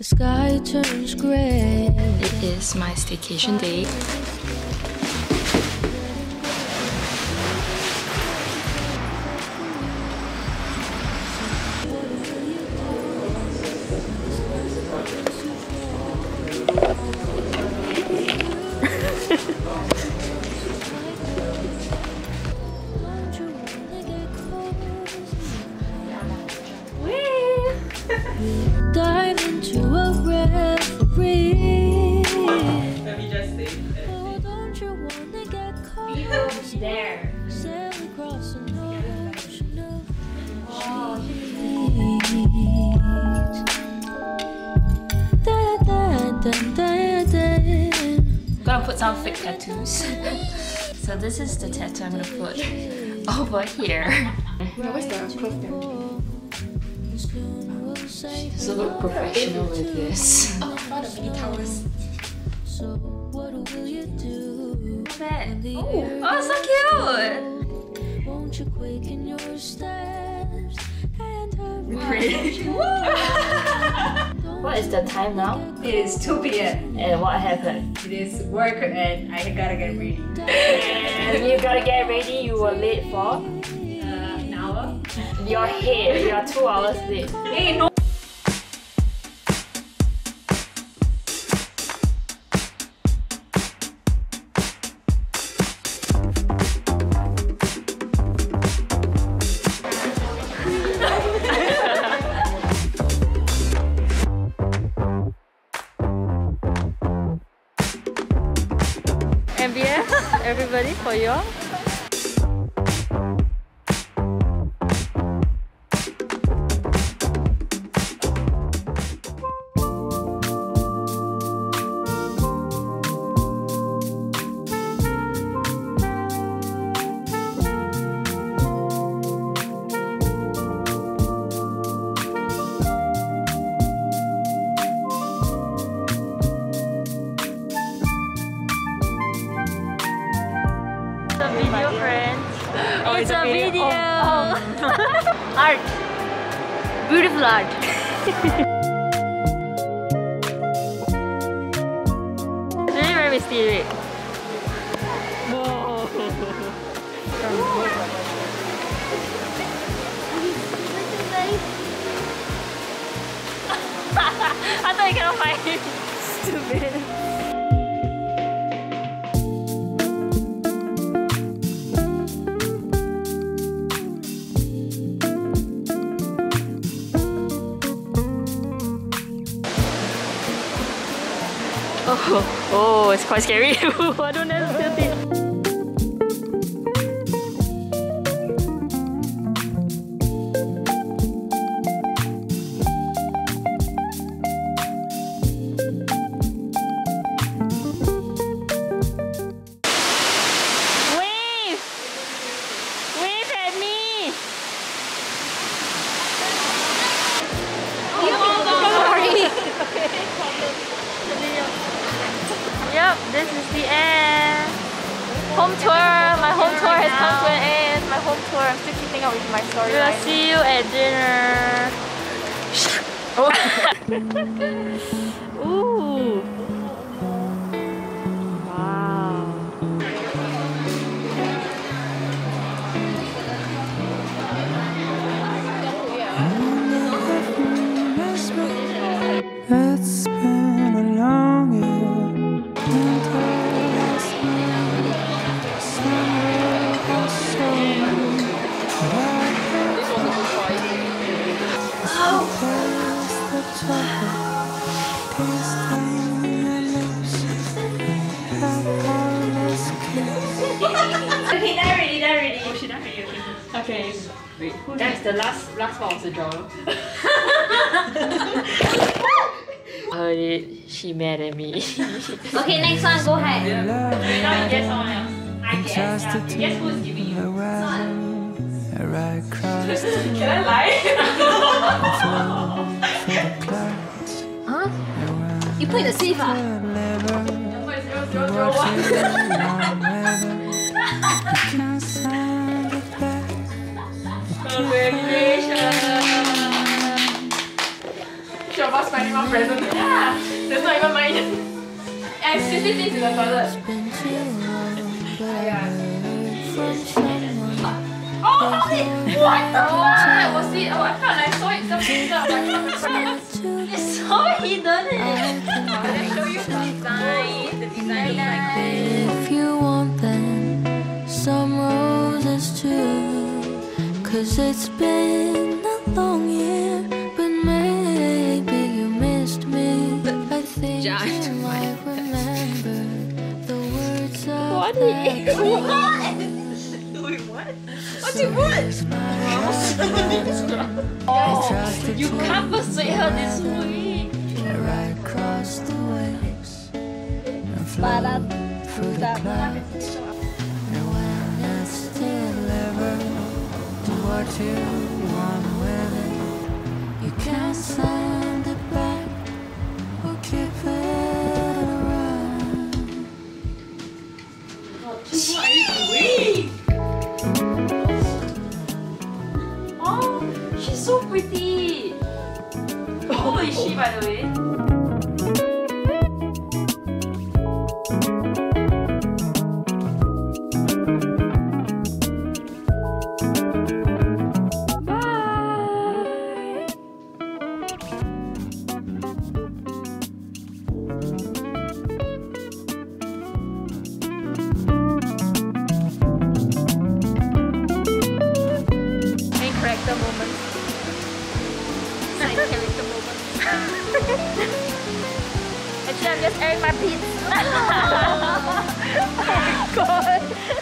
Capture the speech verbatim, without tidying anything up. The sky turns gray. It is my staycation day. Dive into a reverie. Let me just say, oh, don't you want to get caught there? Sail across an ocean of shade. Gonna put some fake tattoos. So this is the tattoo I'm gonna put over here. Where's the cloth there? She's a little professional with this. Oh, what a big towers. So what will you do? Oh, oh, so cute! Won't you quake in your steps and hurry? What is the time now? It is two P M And what happened? It is work and I gotta get ready. And you gotta get ready, you were late for? Uh, an hour. Your head, you are two hours late. Hey, no! M B F, everybody, for you. Video friends. Oh, it's, it's a, a video. video. Oh, oh. Art. Beautiful art. It's really very mysterious. Whoa. I thought you cannot find it. Stupid. Oh, oh, it's quite scary. I don't have to feel it. Wave! Wave at me! Oh, sorry. Yep, this is the end. Home tour. My home tour has come to an end. My home tour. I'm still keeping up with my story. We'll see you at dinner. Oh. Ooh. Wow. It's been a long year. Okay, not ready, not ready. Oh, she's not ready. Okay. Wait, that's the last last part of the draw. Heard it. She mad at me. Okay, next one, go ahead. Yeah. Wait, now you guess someone else. I guess. Yeah. Guess who's giving you? Someone. Can I lie? Huh? You put the safe, ah? Congratulations! picture of us finding one present. Yeah, that's not even mine. I seriously think it's in the toilet. Yeah. Oh, how did? What the fuck was it? Oh, I thought I saw it somewhere. It's so hidden. Let me show you the design. The design looks like this. If you want them, some roses too. Cause it's been a long year, but maybe you missed me. I think you might remember the words of what? Wait, what? What do you want? Oh, you compensate her this way. Right across the waves and fly through the clouds. And when it's still ever what you want with it, you can't send it back or keep it around. What are you doing? Oh, she's so pretty. How old is she, by the way? Actually, I'm just airing my pins. Oh my god.